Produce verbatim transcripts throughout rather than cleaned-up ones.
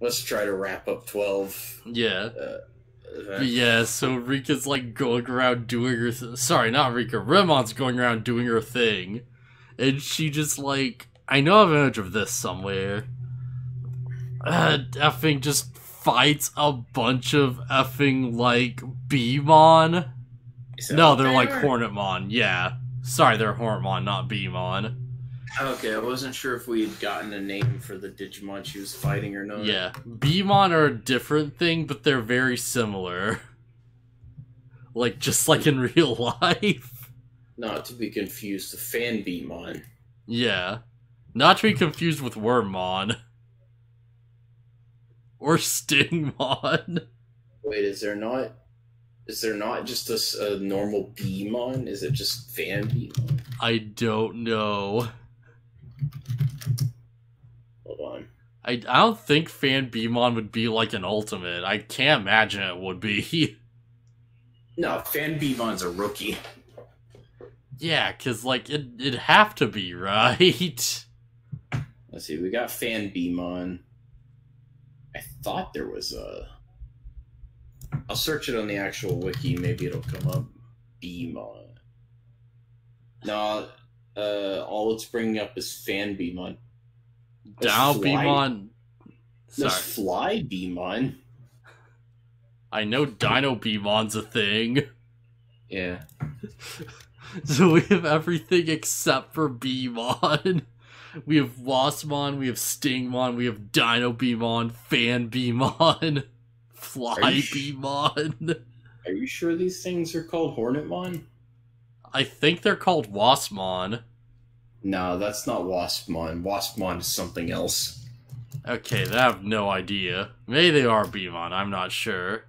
let's try to wrap up twelve. Yeah. Uh, yeah, so Rika's like going around doing her th sorry, not Rika, Rennamon's going around doing her thing. And she just like, I know I've heard of this somewhere. Uh, effing just fights a bunch of effing like Beemon. No, they're like Hornetmon, yeah. Sorry, they're Hornetmon, not Beemon. Okay, I wasn't sure if we had gotten a name for the Digimon she was fighting or not. Yeah, Beemon are a different thing, but they're very similar. Like, just like in real life. Not to be confused with Fan Beemon. Yeah. Not to be confused with Wormmon. Or Stingmon. Wait, is there not... Is there not just a, a normal Beemon? Is it just Fan Beemon? I don't know. Hold on. I, I don't think Fan Beemon would be like an ultimate. I can't imagine it would be. No, Fan Beemon's a rookie. Yeah, because like, it, it'd have to be, right? Let's see, we got Fan Beemon. I thought there was a... I'll search it on the actual wiki. Maybe it'll come up. Beemon. No, uh, all it's bringing up is Fan Beemon. Dow Beemon. Sorry. There's Fly Beemon. I know Dino Beemon's a thing. Yeah. So we have everything except for Beemon. We have Waspmon, we have Stingmon, we have Dino Beemon, Fan Beemon. Flybeemon. Are you sure these things are called Hornetmon? I think they're called Waspmon. No, that's not Waspmon. Waspmon is something else. Okay, I have no idea. Maybe they are Beemon, I'm not sure.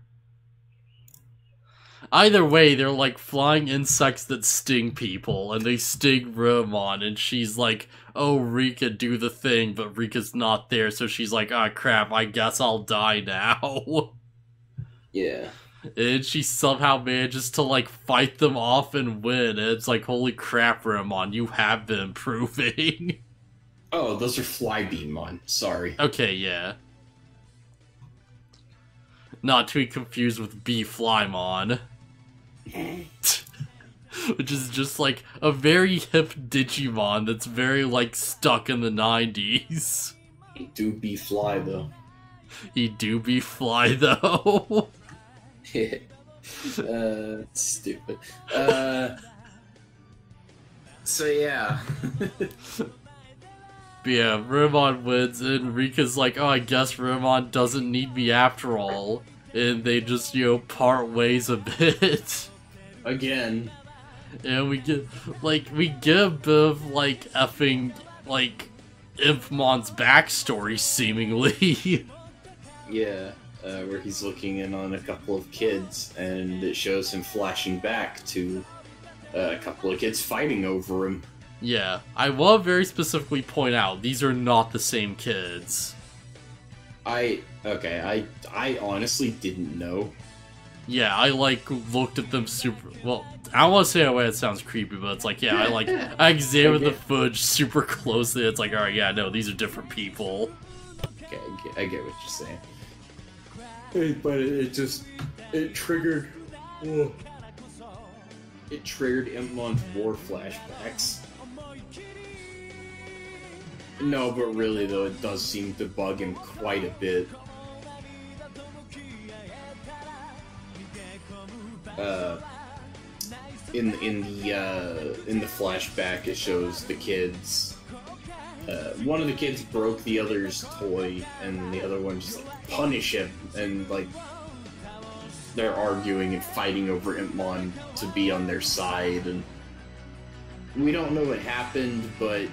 Either way, they're like flying insects that sting people, and they sting Roman, and she's like, oh, Rika, do the thing, but Rika's not there, so she's like, ah, oh, crap, I guess I'll die now. Yeah. And she somehow manages to, like, fight them off and win. And it's like, holy crap, Rennamon, you have been improving. Oh, those are Flybeemon. Sorry. Okay, yeah. Not to be confused with B-Flymon. Which is just, like, a very hip Digimon that's very, like, stuck in the nineties. He do B-Fly, though. He do be fly though. Yeah. Uh, stupid. Uh, so yeah. Yeah, Roman wins, and Rika's like, oh, I guess Roman doesn't need me after all. And they just, you know, part ways a bit. Again. And we get, like, we get a bit of, like, effing, like, Impmon's backstory, seemingly. Yeah, uh, where he's looking in on a couple of kids, and it shows him flashing back to uh, a couple of kids fighting over him. Yeah, I will very specifically point out, these are not the same kids. I, okay, I, I honestly didn't know. Yeah, I, like, looked at them super, well, I don't want to say it in a way that sounds creepy, but it's like, yeah, I, like, I examined okay. the footage super closely, it's like, alright, yeah, no, these are different people. Okay, I get, I get what you're saying. It, but it, it just, it triggered, whoa. It triggered Impmon's war flashbacks. No, but really, though, it does seem to bug him quite a bit. Uh... In, in the, uh, in the flashback, it shows the kids, uh, one of the kids broke the other's toy, and the other one just, like, punish him, and, like, they're arguing and fighting over Impmon to be on their side, and we don't know what happened, but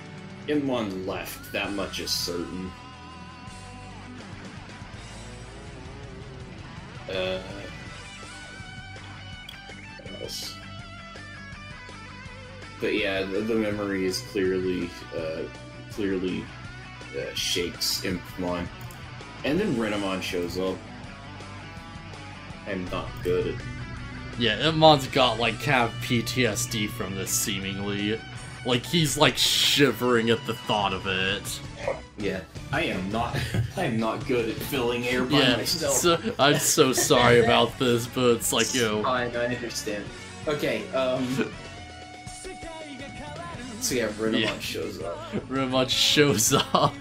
Impmon left, that much is certain. Uh... What else? But yeah, the, the memory is clearly, uh, clearly uh, shakes Impmon. And then Rennamon shows up. And not good. Yeah, Impmon's got, like, kind of P T S D from this, seemingly. Like, he's, like, shivering at the thought of it. Yeah. I am not I am not good at filling air by yeah, myself. So, I'm so sorry about this, but it's like, yo... Fine, I understand. Okay, um... so yeah, Rennamon yeah. shows up. Rennamon shows up,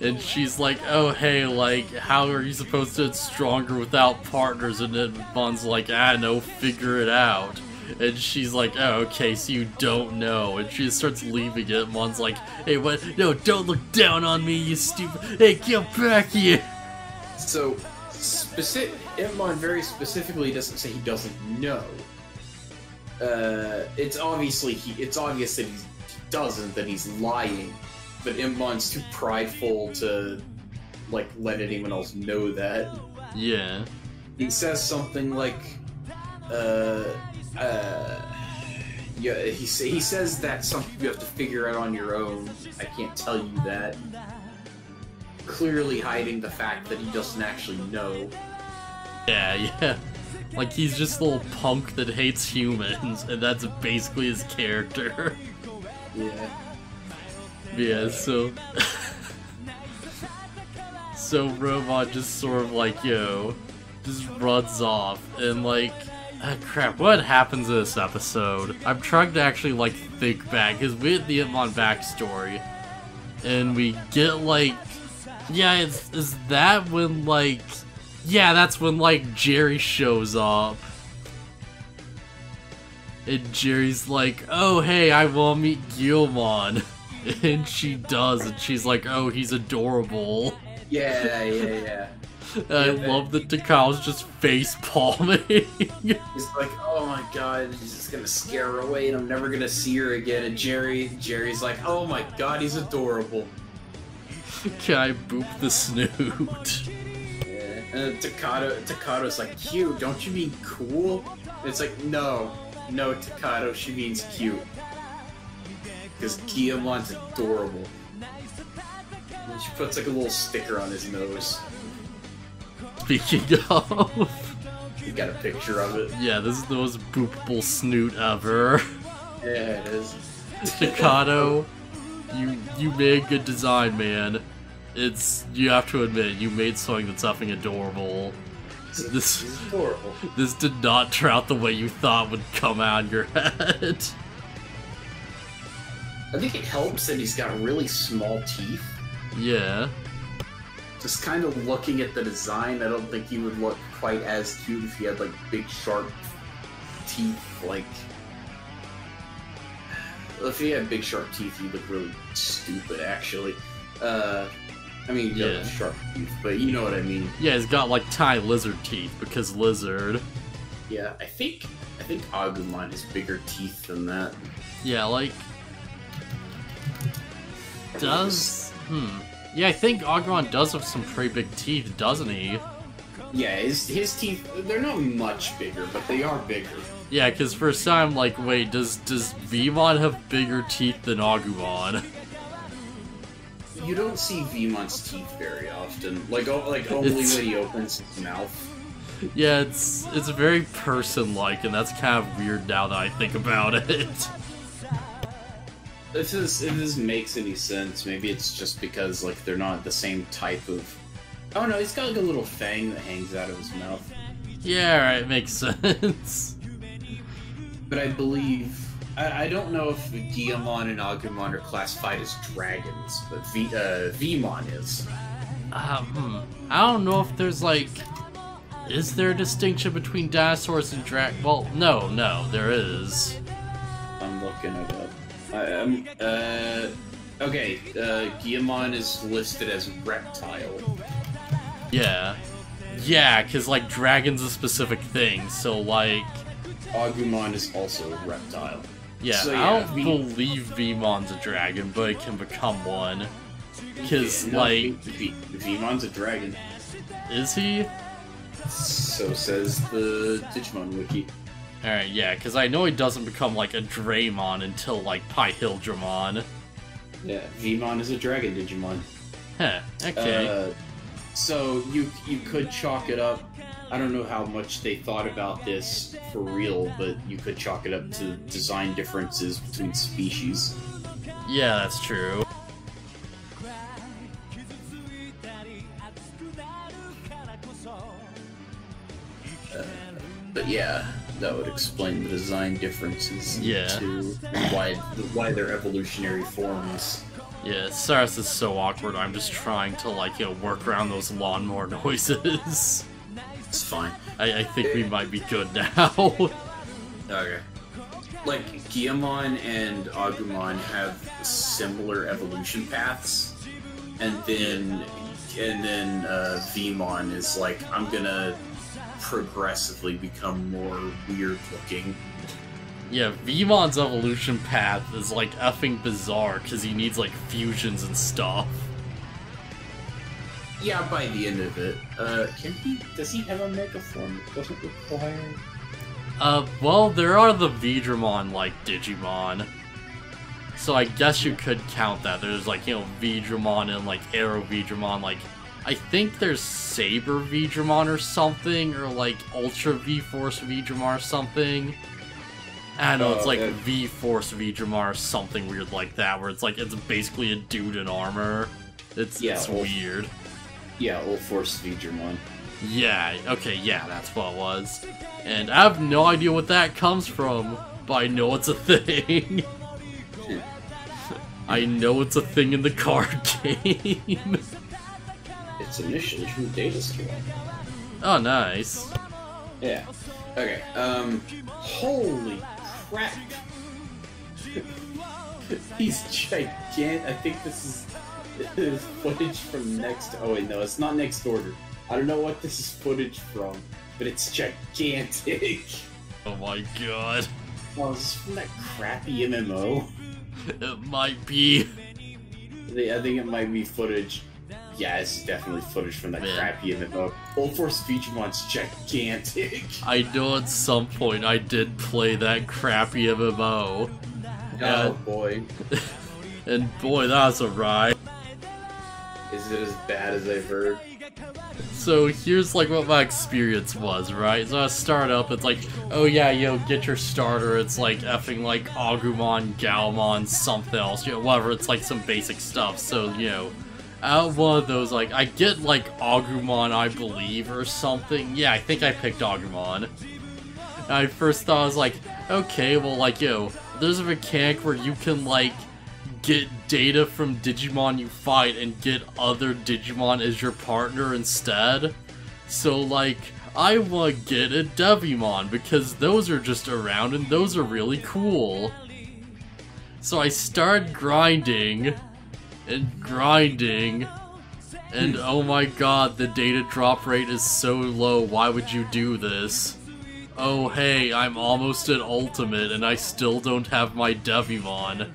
and she's like, oh hey, like, how are you supposed to get stronger without partners? And then Mon's like, I know, figure it out. And she's like, oh, okay, so you don't know. And she starts leaving it, and Mon's like, hey, what? No, don't look down on me, you stupid. Hey, get back here! So, specific. Impmon very specifically doesn't say he doesn't know. Uh, it's obviously he. It's obvious that he doesn't, that he's lying. But Impmon's too prideful to, like, let anyone else know that. Yeah. He says something like, uh... Uh, yeah, he sa he says that's something you have to figure out on your own. I can't tell you that. Clearly hiding the fact that he doesn't actually know. Yeah, yeah. Like, he's just a little punk that hates humans, and that's basically his character. Yeah. Yeah, so... so Robot just sort of like, yo, just runs off, and like... Ah, crap, what happens in this episode? I'm trying to actually, like, think back, because we had the Impmon backstory, and we get, like... Yeah, is, is that when, like... Yeah, that's when, like, Jeri shows up. And Jeri's like, oh, hey, I will meet Guilmon. And she does, and she's like, oh, he's adorable. Yeah, yeah, yeah. I yeah, love that Takato's just face palming. He's like, oh my god, he's just gonna scare her away and I'm never gonna see her again. And Jeri, Jeri's like, oh my god, he's adorable. Can I boop the snoot? Yeah. And Takato, Takato's like, cute, don't you mean cool? And it's like, no, no, Takato, she means cute. Because Guillemon's adorable. And she puts like a little sticker on his nose. Speaking of... You got a picture of it. Yeah, this is the most boopable snoot ever. Yeah, it is. Takato, you you made good design, man. It's... You have to admit, you made something that's effing adorable. This is adorable. This did not turn out the way you thought would come out of your head. I think it helps that he's got really small teeth. Yeah. Just kind of looking at the design, I don't think he would look quite as cute if he had, like, big, sharp teeth, like... If he had big, sharp teeth, he'd look really stupid, actually. Uh, I mean, he yeah. doesn't have sharp teeth, but you know what I mean. Yeah, he's got, like, tiny lizard teeth, because lizard. Yeah, I think... I think Agumon has bigger teeth than that. Yeah, like... Does... Hmm... Yeah, I think Agumon does have some pretty big teeth, doesn't he? Yeah, his, his teeth, they're not much bigger, but they are bigger. Yeah, because for a time, like, wait, does does Veemon have bigger teeth than Agumon? You don't see Veemon's teeth very often. Like, like only it's... when he opens his mouth. Yeah, it's, it's very person-like, and that's kind of weird now that I think about it. If this, if this makes any sense, maybe it's just because, like, they're not the same type of... Oh no, he's got, like, a little fang that hangs out of his mouth. Yeah, alright, makes sense. But I believe... I, I don't know if Guilmon and Agumon are classified as dragons, but v, uh, Veemon is. Uh, hmm. I don't know if there's, like... Is there a distinction between dinosaurs and dragons? Well, no, no, there is. I'm looking it up. I, um, uh, okay, uh, Guilmon is listed as reptile. Yeah. Yeah, because, like, dragon's a specific thing, so, like... Agumon is also a reptile. Yeah, so, yeah I don't v believe Veemon's a dragon, but it can become one. Because, yeah, no, like... V Veemon's a dragon. Is he? So says the Digimon wiki. Alright, yeah, because I know he doesn't become, like, a Draymon until, like, Pyhildramon. Yeah, Veemon is a dragon Digimon. Huh, okay. Uh, so, you you could chalk it up, I don't know how much they thought about this for real, but you could chalk it up to design differences between species. Yeah, that's true. Uh, but yeah, that would explain the design differences yeah. to why why they're evolutionary forms. Yeah, Saras is so awkward. I'm just trying to, like, you know, work around those lawnmower noises. It's fine. I, I think yeah. we might be good now. Okay. Like, Guilmon and Agumon have similar evolution paths, and then and then uh, Veemon is like, I'm gonna progressively become more weird looking. Yeah, Veemon's evolution path is like effing bizarre because he needs like fusions and stuff. Yeah, by the end of it, uh, can he? Does he have a mega form? Does it require? Uh, well, there are the Veedramon like Digimon, so I guess you could count that. There's like, you know, Veedramon and like Aero Veedramon, like I think there's Saber Veedramon or something, or like Ultra V-Force Veedramon or something. I don't know, it's like uh, V-Force Veedramon or something weird like that, where it's like, it's basically a dude in armor. It's, yeah, it's weird. Yeah, Ulforce Veedramon. Yeah, okay, yeah, that's what it was. And I have no idea what that comes from, but I know it's a thing. I know it's a thing in the card game. It's initially from Data Store. Oh, nice. Yeah. Okay, um... holy crap! He's gigantic. I think this is, this is footage from next... Oh, wait, no, it's not Next Order. I don't know what this is footage from, but it's gigantic. Oh my god. Oh, is this from that crappy M M O? It might be. I think it might be footage. Yeah, it's definitely footage from that Man. crappy M M O. Ulforce Veedramon's gigantic. I know at some point I did play that crappy M M O. Oh and, boy. And boy, that's a ride. Is it as bad as I've heard? So here's like what my experience was, right? So I start up, it's like, oh yeah, yo, get your starter, it's like effing like Agumon, Galmon, something else, you know, whatever, it's like some basic stuff, so, you know, out of one of those, like, I get like Agumon, I believe, or something, yeah, I think I picked Agumon. And I first thought, I was like, okay, well, like, yo, there's a mechanic where you can, like, get data from Digimon you fight and get other Digimon as your partner instead. So, like, I wanna get a Devimon because those are just around and those are really cool. So I start grinding and grinding and oh my god, the data drop rate is so low, why would you do this? Oh hey, I'm almost at Ultimate and I still don't have my Devimon.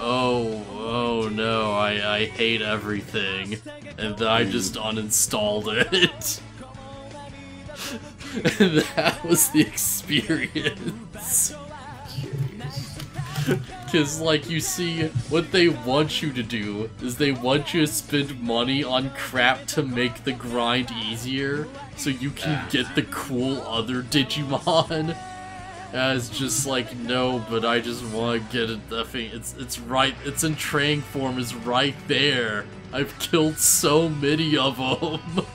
Oh, oh no, I, I hate everything. And then I just uninstalled it. And that was the experience. Cause like, you see, what they want you to do is they want you to spend money on crap to make the grind easier, so you can get the cool other Digimon. As just like, no, but I just want to get it. It's it's right. It's in train form. Is right there. I've killed so many of them.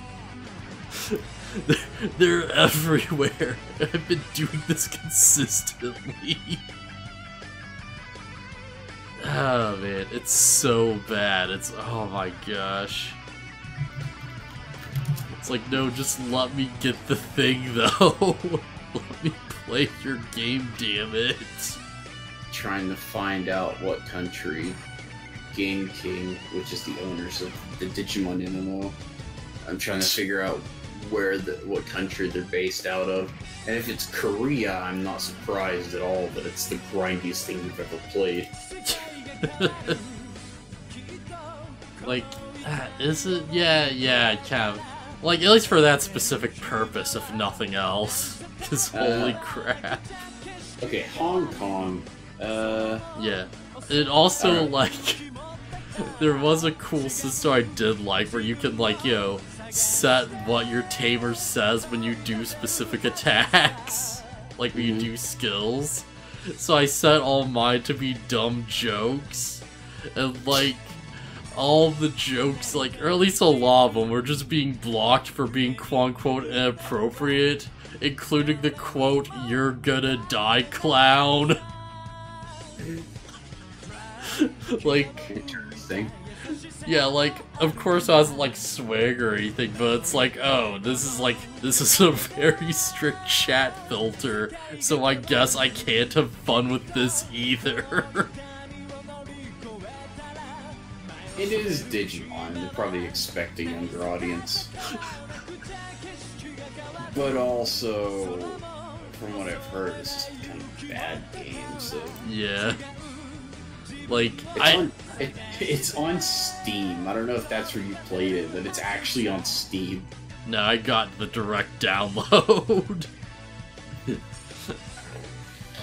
they're, they're everywhere. I've been doing this consistently. Oh man, it's so bad. It's oh my gosh. It's like, no, just let me get the thing though. Let me play your game, damn it! Trying to find out what country Game King, which is the owners of the Digimon M M O, I'm trying to figure out where the what country they're based out of. And if it's Korea, I'm not surprised at all that it's the grindiest thing you've ever played. Like, is it? Yeah, yeah, kind of. Like, at least for that specific purpose, if nothing else. Because holy uh, crap. Okay, Hong Kong. Uh, yeah. It also, uh, like, there was a cool system I did like where you can, like, you know, set what your tamer says when you do specific attacks. Like, when mm-hmm. you do skills. So I set all mine to be dumb jokes. and like all the jokes, like, or at least a lot of them, were just being blocked for being quote-unquote inappropriate, including the quote, "You're gonna die, clown." Like, interesting. Yeah, like, of course I wasn't like swag or anything, but it's like, oh, this is like, this is a very strict chat filter, so I guess I can't have fun with this either. It is Digimon, they're probably expecting a younger audience. But also, from what I've heard, it's just kind of a bad game, so... Yeah. Like, it's I... On, it, it's on Steam. I don't know if that's where you played it, but it's actually on Steam. No, I got the direct download.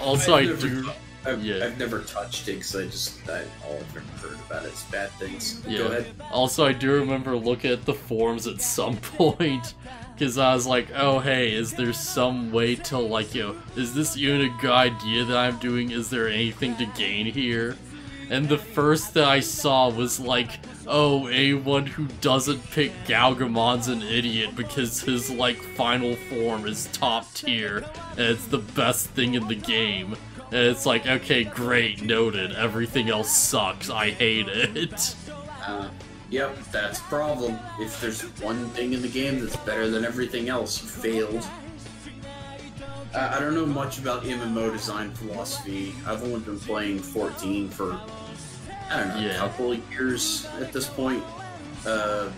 Also, I, I do... I've, yeah. I've never touched it because I just I all I've ever heard about it is bad things. Yeah. Go ahead. Also, I do remember looking at the forums at some point because I was like, "Oh, hey, is there some way to like, you know, is this even a good idea that I'm doing? Is there anything to gain here?" And the first that I saw was like, "Oh, anyone who doesn't pick Galgamon's an idiot because his like final form is top tier and it's the best thing in the game." And it's like, okay, great, noted. Everything else sucks. I hate it. Uh, yep, that's a problem. If there's one thing in the game that's better than everything else, you failed. Uh, I don't know much about M M O design philosophy. I've only been playing fourteen for, I don't know, yeah. a couple of years at this point. Uh,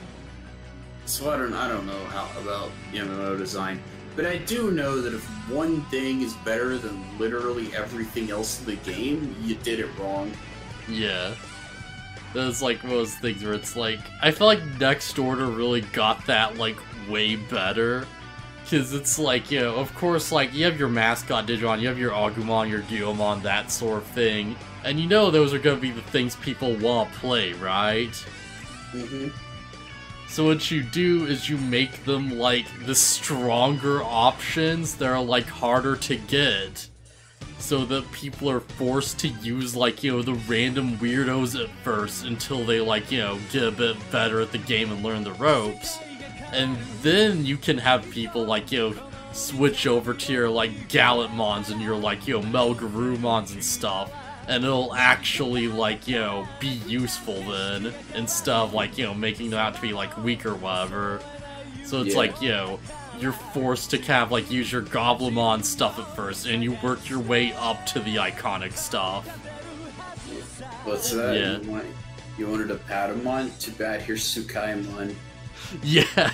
so I don't, I don't know how about M M O design. But I do know that if one thing is better than literally everything else in the game, you did it wrong. Yeah. That's like one of those things where it's like, I feel like Next Order really got that, like, way better. Because it's like, you know, of course, like, you have your mascot Digimon, you have your Agumon, your Guilmon, that sort of thing. And you know those are going to be the things people want to play, right? Mm-hmm. So what you do is you make them, like, the stronger options that are, like, harder to get. So that people are forced to use, like, you know, the random weirdos at first until they, like, you know, get a bit better at the game and learn the ropes. And then you can have people, like, you know, switch over to your, like, Galantmons and your, like, you know, Melgarumons and stuff. And it'll actually, like, you know, be useful then, instead of, like, you know, making them out to be, like, weak or whatever. So it's yeah. like, you know, you're forced to kind of, like, use your Goblimon stuff at first, and you work your way up to the iconic stuff. What's that? Yeah. You, want, you wanted a Patamon? Too bad, here's Sukaimon. Yeah.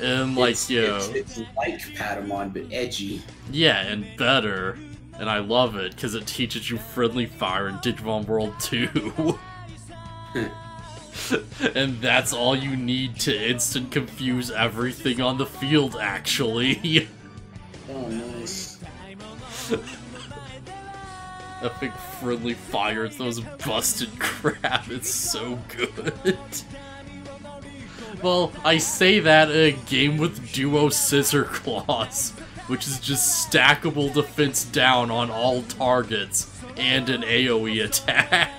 And, like, it's, you know... It's, it's like Patamon, but edgy. Yeah, and better. And I love it, because it teaches you Friendly Fire in Digimon World two. And that's all you need to instant confuse everything on the field, actually. Oh, nice. Epic Friendly Fire, it's those busted crap, it's so good. Well, I say that in a game with Duo Scissor Claws, which is just stackable defense down on all targets, and an AoE attack.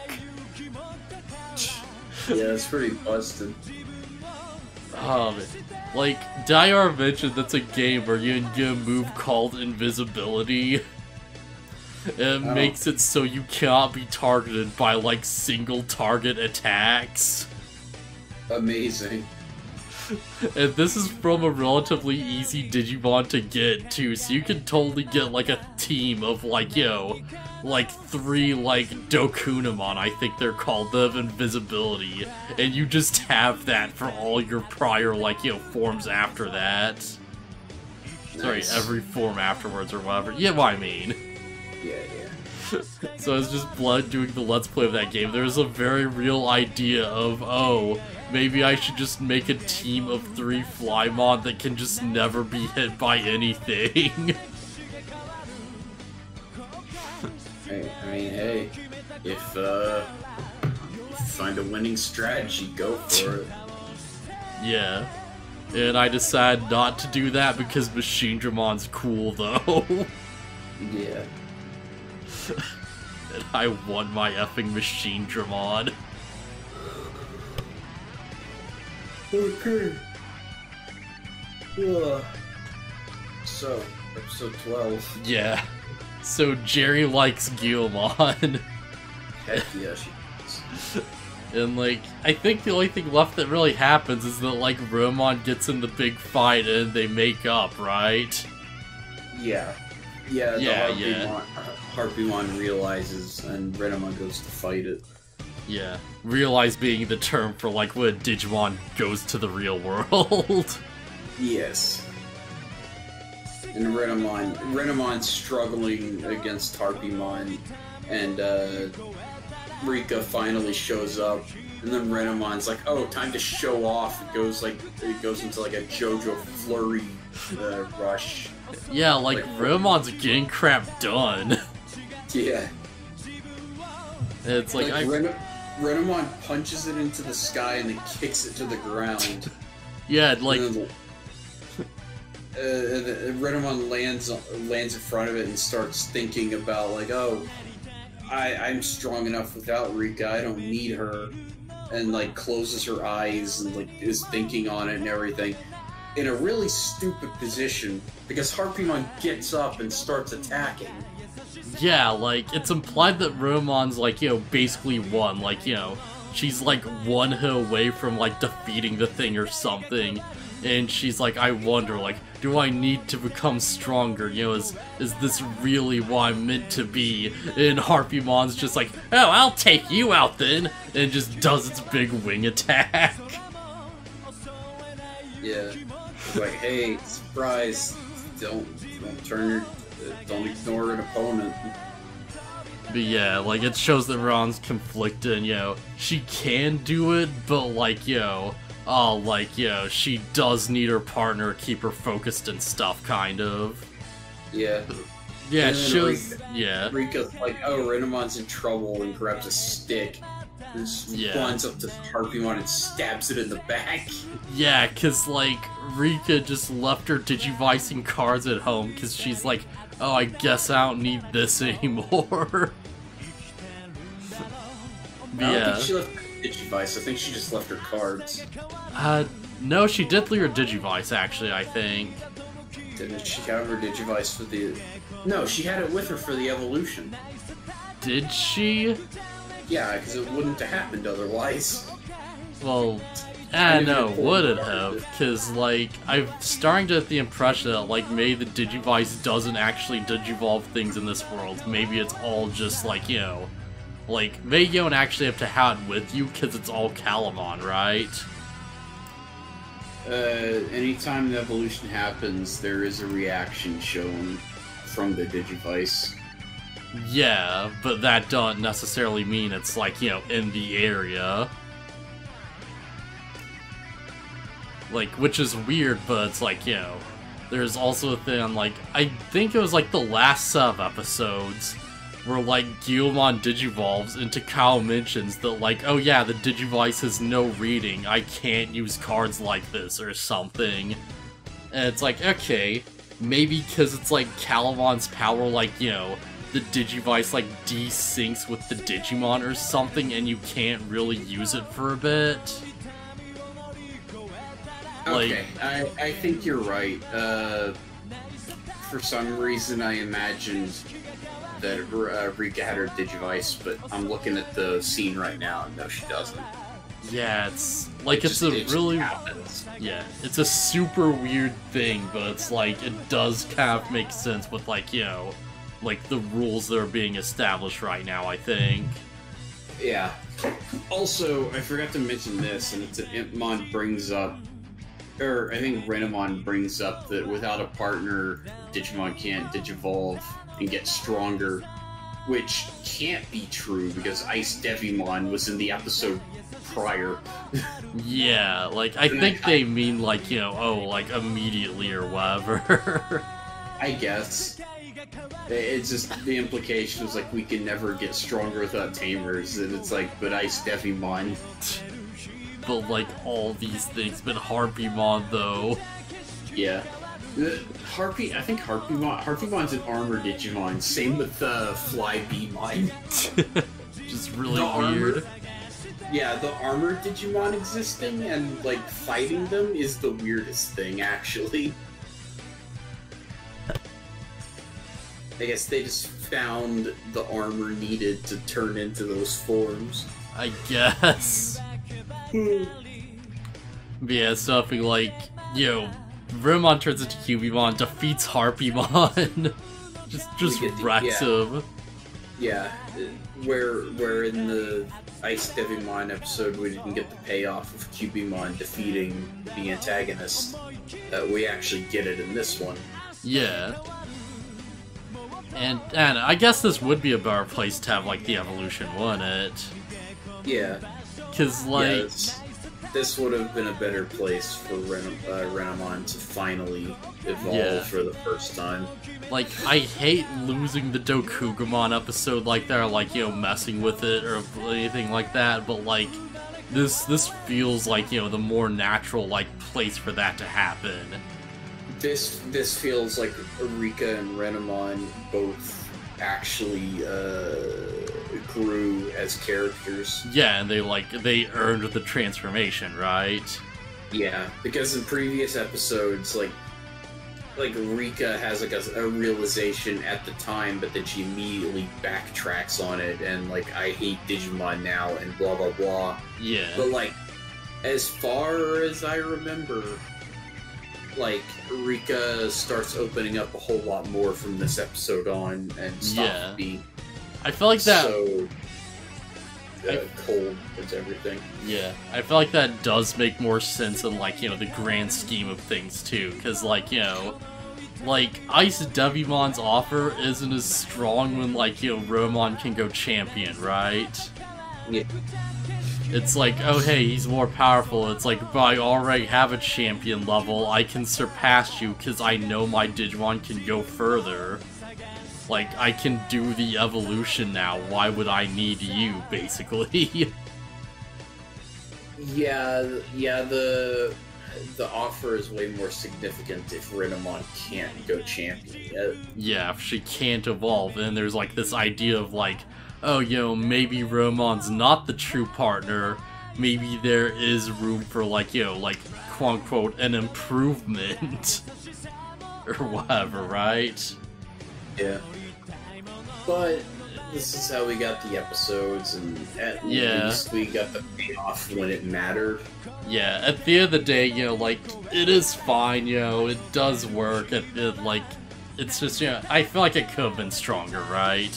Yeah, it's pretty busted. Um, like, Diar mentioned that's a game where you can get a move called Invisibility. It oh. makes it so you cannot be targeted by, like, single target attacks. Amazing. And this is from a relatively easy Digimon to get, too, so you can totally get, like, a team of, like, yo, like, three, like, Dokunamon, I think they're called, of Invisibility, and you just have that for all your prior, like, you know, forms after that. Sorry, nice. Every form afterwards or whatever. Yeah, what I mean. Yeah, yeah. So it's just Blood doing the Let's Play of that game. There's a very real idea of, oh, maybe I should just make a team of three Flymon that can just never be hit by anything. Hey, I mean, hey, if, uh, if you find a winning strategy, go for it. Yeah. And I decided not to do that because Machinedramon's cool, though. Yeah. I won my effing machine Dramon. Okay. Uh, so, episode twelve. Yeah. So Jeri likes Guilmon. Heck yeah, she does. And, like, I think the only thing left that really happens is that, like, Roman gets in the big fight and they make up, right? Yeah. Yeah, yeah, the yeah. Harpymon realizes and Rennamon goes to fight it. Yeah. Realize being the term for, like, when Digimon goes to the real world. Yes. And Rennamon, Rennamon's struggling against Harpymon, and, uh... Rika finally shows up, and then Rennamon's like, "Oh, time to show off." It goes like it goes into like a JoJo flurry uh, rush. Yeah, like, like Rennamon's getting crap done. Yeah, and it's like, like I... Renna Rennamon punches it into the sky and then kicks it to the ground. Yeah, like and then, uh, Rennamon lands lands in front of it and starts thinking about like, "Oh, I, I'm strong enough without Rika, I don't need her," and like closes her eyes and like is thinking on it and everything in a really stupid position because Harpymon gets up and starts attacking. Yeah, like it's implied that Roman's like, you know, basically won, like, you know, she's like one hit away from like defeating the thing or something, and she's like, I wonder, like, do I need to become stronger? You know, is is this really what I'm meant to be? And Harpymon's just like, oh, I'll take you out then, and just does its big wing attack. Yeah, it's like, hey, surprise! Don't don't turn, uh, don't ignore an opponent. But yeah, like it shows that Ron's conflicted. And, you know, she can do it, but like, you know. Oh, like, you know, she does need her partner to keep her focused and stuff, kind of. Yeah. Yeah, it shows... Rika, yeah. Rika's like, oh, Rennamon's in trouble, and grabs a stick, and just yeah. runs up to Harpymon and stabs it in the back. Yeah, because, like, Rika just left her Digivising cards at home, because she's like, oh, I guess I don't need this anymore. Yeah. Digivice. I think she just left her cards. Uh, no, she did leave her Digivice, actually, I think. Didn't she have her Digivice for the... No, she had it with her for the evolution. Did she? Yeah, because it wouldn't have happened otherwise. Well, I know, wouldn't have, because, like, I'm starting to get the impression that, like, maybe the Digivice doesn't actually digivolve things in this world. Maybe it's all just, like, you know... Like, maybe you don't actually have to have it with you, because it's all Calamon, right? Uh, anytime the evolution happens, there is a reaction shown from the Digivice. Yeah, but that doesn't necessarily mean it's, like, you know, in the area. Like, which is weird, but it's like, you know, there's also a thing, like, I think it was, like, the last set of episodes... where, like, Guilmon digivolves into Kyle mentions that, like, oh yeah, the Digivice has no reading, I can't use cards like this, or something. And it's like, okay, maybe because it's, like, Calamon's power, like, you know, the Digivice, like, desyncs with the Digimon or something, and you can't really use it for a bit. Like, okay, I, I think you're right. Uh, for some reason, I imagined... that uh, Rika had her Digivice, but I'm looking at the scene right now and no, she doesn't. Yeah, it's like it it's just, a really yeah, it's a super weird thing, but it's like it does kind of make sense with, like, you know, like the rules that are being established right now, I think. Yeah. Also, I forgot to mention this, and it's that Impmon brings up, or I think Rennamon brings up, that without a partner, Digimon can't digivolve and get stronger, which can't be true because Ice Devimon was in the episode prior. Yeah, like, I and think I, they I, mean, like, you know, oh, like, immediately or whatever. I guess. It's just, the implication was, like, we can never get stronger without Tamers, and it's like, but Ice Devimon. But, like, all these things, but Harpymon, though. Yeah. Uh, Harpy, I think Harpymon, Harpymon's an armor Digimon. Same with the uh, Flybeemon. Just really the weird. Armor, yeah, the armor Digimon existing and like fighting them is the weirdest thing, actually. I guess they just found the armor needed to turn into those forms. I guess. Yeah, something like, you know, Rennamon turns into Cubimon, defeats Harpymon. just just the, wrecks yeah. him. Yeah, where, where in the Ice Devimon episode we didn't get the payoff of Cubimon defeating the antagonist. Uh, we actually get it in this one. Yeah. And, and I guess this would be a better place to have, like, the evolution, wouldn't it? Yeah. Because, like... Yes. This would have been a better place for Ren uh, Rennamon to finally evolve yeah. for the first time. Like, I hate losing the Dokugumon episode like that, or, like, you know, messing with it or anything like that, but, like, this this feels like, you know, the more natural, like, place for that to happen. This this feels like Rika and Rennamon both actually, uh... grew as characters. Yeah, and they like they earned the transformation, right? Yeah, because in previous episodes, like like Rika has like a, a realization at the time, but then she immediately backtracks on it, and like I hate Digimon now, and blah blah blah. Yeah. But like, as far as I remember, like Rika starts opening up a whole lot more from this episode on, and stops yeah. being. I feel like that. So, uh, I, cold is everything. Yeah, I feel like that does make more sense in, like, you know, the grand scheme of things, too. Because, like, you know, like, Ice Devimon's offer isn't as strong when, like, you know, Roman can go champion, right? Yeah. It's like, oh, hey, he's more powerful. It's like, but I already have a champion level. I can surpass you because I know my Digimon can go further. Like, I can do the evolution now, why would I need you, basically? yeah, yeah, the the offer is way more significant if Rennamon can't go champion. Yeah, if she can't evolve, and there's, like, this idea of, like, oh, you know, maybe Roman's not the true partner, maybe there is room for, like, you know, like, quote-unquote, an improvement. or whatever, right? Yeah, but this is how we got the episodes, and at yeah. least we got the payoff when it mattered. Yeah, at the end of the day, you know, like, it is fine, you know, it does work, it, it like, it's just, you know, I feel like it could have been stronger, right?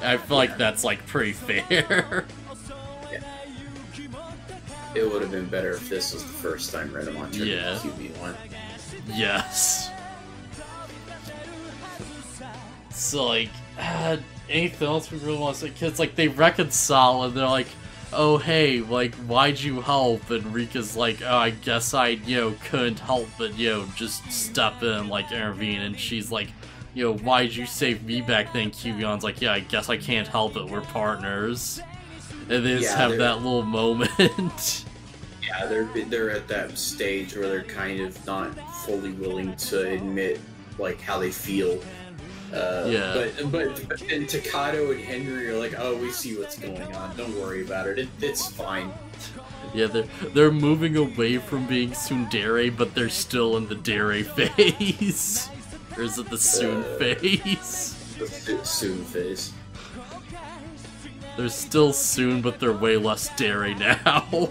I feel yeah. like that's, like, pretty fair. yeah. It would have been better if this was the first time Rennamon turned yeah. into Q B one. Yes. So, like, uh, anything else we really want to say? Because, like, they reconcile and they're like, oh, hey, like, why'd you help? And Rika's like, oh, I guess I, you know, couldn't help but, you know, just step in and, like, intervene. And she's like, you know, why'd you save me back then? Cubion's like, yeah, I guess I can't help it. We're partners. And they just yeah, have they're... that little moment. yeah, they're, they're at that stage where they're kind of not fully willing to admit, like, how they feel. Uh, yeah. But, but, but then Takato and Henry are like, oh, we see what's going on, don't worry about it, it it's fine. Yeah, they're, they're moving away from being tsundere, but they're still in the dere phase. Or is it the soon uh, phase? The soon phase. They're still soon, but they're way less dere now.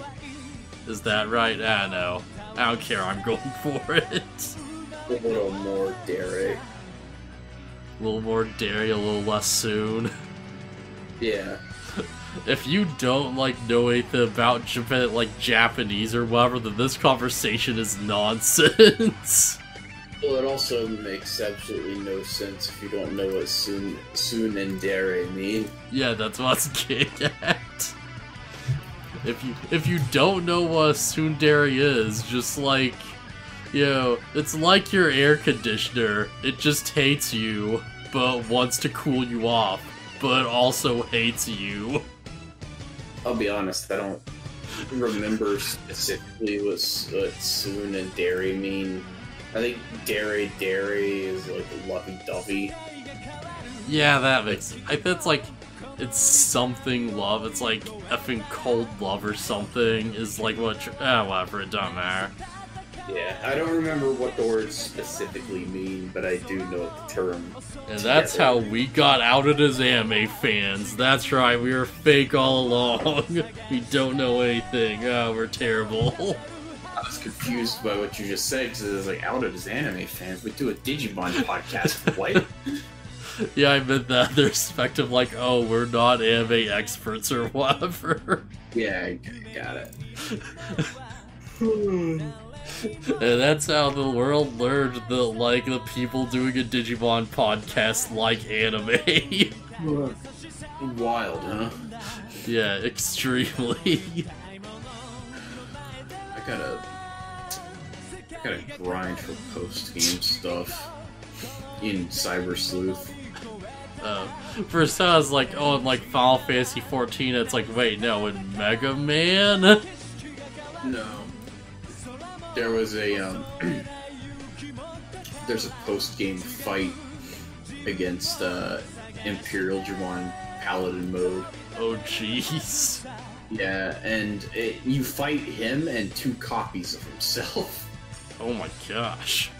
Is that right? Ah, no. I don't care, I'm going for it. A little more dere. A little more dairy, a little less soon. Yeah. If you don't, like, know anything about Japan, like, Japanese or whatever, then this conversation is nonsense. Well, it also makes absolutely no sense if you don't know what soon, soon and dairy mean. Yeah, that's what I was getting at. If you, if you don't know what a tsundere is, just, like... You know, it's like your air conditioner. It just hates you, but wants to cool you off, but also hates you. I'll be honest, I don't remember specifically what, what soon and dairy mean. I think Dairy Dairy is like lovey-dovey. Yeah, that makes sense. That's like, it's something love. It's like effing cold love or something is like what you're, uh, whatever, it don't matter. Yeah, I don't remember what the words specifically mean, but I do know the term. And that's together. How we got outed as anime fans. That's right, we were fake all along. We don't know anything. Oh, we're terrible. I was confused by what you just said, because it was like, outed as anime fans. We do a Digimon podcast, what? Yeah, I meant that. The respect of like, oh, we're not anime experts or whatever. Yeah, I got it. And that's how the world learned that, like, the people doing a Digimon podcast like anime. Wild, huh? Yeah, extremely. I gotta... I gotta grind for post-game stuff in Cyber Sleuth. Uh, first I was like, oh, in, like, Final Fantasy fourteen, it's like, wait, no, in Mega Man? No. There was a, um, there's a post-game fight against, uh, Imperial Jumon Paladin mode. Oh, jeez. Yeah, and it, you fight him and two copies of himself. Oh my gosh.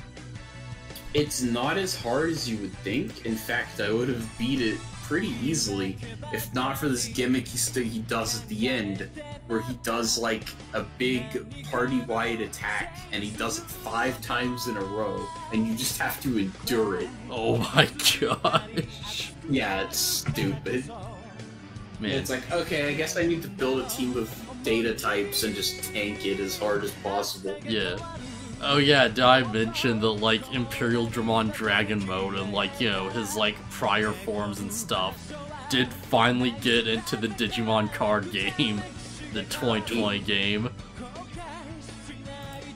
It's not as hard as you would think. In fact, I would have beat it pretty easily, if not for this gimmick he still he does at the end, where he does like a big party-wide attack, and he does it five times in a row, and you just have to endure it. Oh my gosh! Yeah, it's stupid. Man, it's like, okay, I guess I need to build a team of data types and just tank it as hard as possible. Yeah. Oh yeah, did I mention the, like, Imperial Dramon Dragon mode and, like, you know, his, like, prior forms and stuff did finally get into the Digimon card game, the twenty twenty game.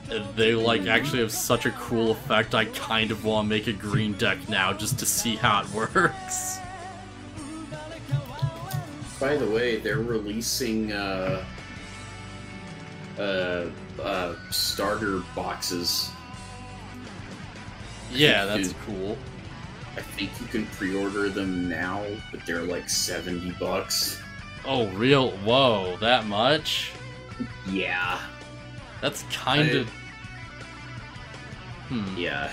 And they, like, actually have such a cool effect, I kind of want to make a green deck now just to see how it works. By the way, they're releasing, uh... Uh, uh, starter boxes. Yeah, that's you, cool. I think you can pre-order them now, but they're like seventy bucks. Oh, real? Whoa, that much? Yeah. That's kind I, of... Hmm. Yeah.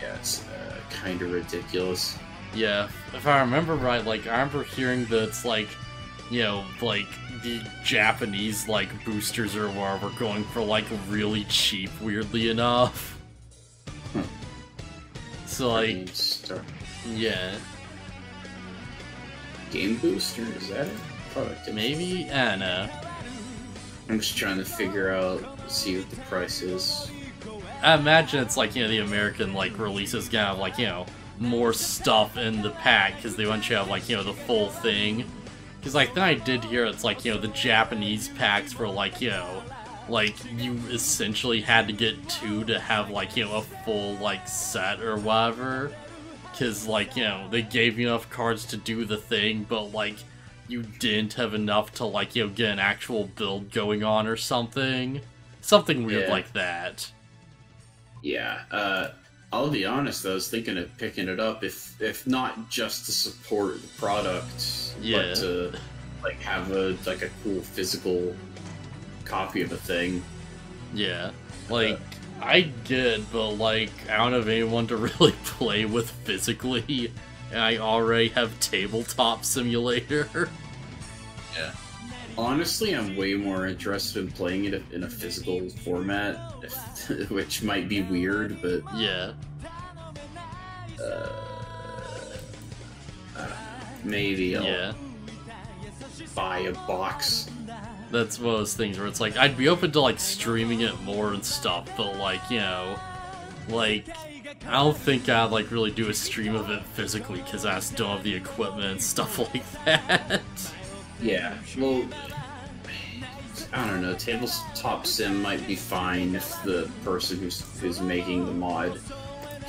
Yeah, it's uh, kind of ridiculous. Yeah, if I remember right, like, I remember hearing that it's like, you know, like, the Japanese, like, boosters or whatever were going for, like, really cheap, weirdly enough. Hmm. So, like, yeah. Game Booster, is that it? Product. Maybe? I know. I'm just trying to figure out, see what the price is. I imagine it's, like, you know, the American, like, releases gonna have, like, you know, more stuff in the pack, because they want you to have, like, you know, the full thing. Because, like, then I did hear it's, like, you know, the Japanese packs were, like, you know, like, you essentially had to get two to have, like, you know, a full, like, set or whatever. Because, like, you know, they gave you enough cards to do the thing, but, like, you didn't have enough to, like, you know, get an actual build going on or something. Something weird yeah. like that. Yeah, uh... I'll be honest, I was thinking of picking it up, if if not just to support the product, yeah. but to like have a like a cool physical copy of a thing. Yeah, like uh, I did, but like I don't have anyone to really play with physically, and I already have Tabletop Simulator. Yeah. Honestly, I'm way more interested in playing it in a physical format, which might be weird, but... Yeah. Uh, uh, maybe I'll yeah. buy a box. That's one of those things where it's like, I'd be open to, like, streaming it more and stuff, but, like, you know, like, I don't think I'd, like, really do a stream of it physically, because I still have the equipment and stuff like that. Yeah, well, I don't know, Tabletop Sim might be fine if the person who's, who's making the mod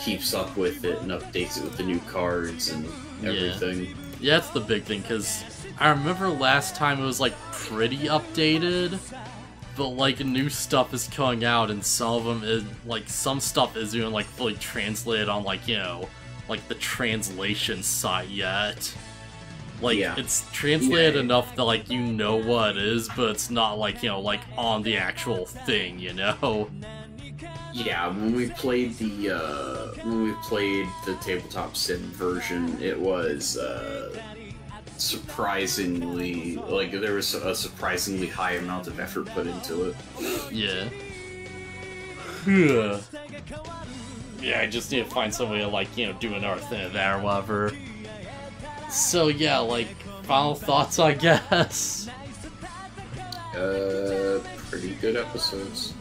keeps up with it and updates it with the new cards and everything. Yeah, yeah that's the big thing, because I remember last time it was, like, pretty updated, but like new stuff is coming out, and some of them is like some stuff isn't even like fully translated on like you know like the translation site yet. Like yeah. it's translated yeah. enough that like you know what it is, but it's not like you know like on the actual thing, you know. Yeah, when we played the uh, when we played the tabletop sim version, it was uh, surprisingly like there was a surprisingly high amount of effort put into it. Yeah. Yeah, I just need to find some way to like you know do another thing there, whatever. So yeah, like final thoughts, I guess. Uh, pretty good episodes.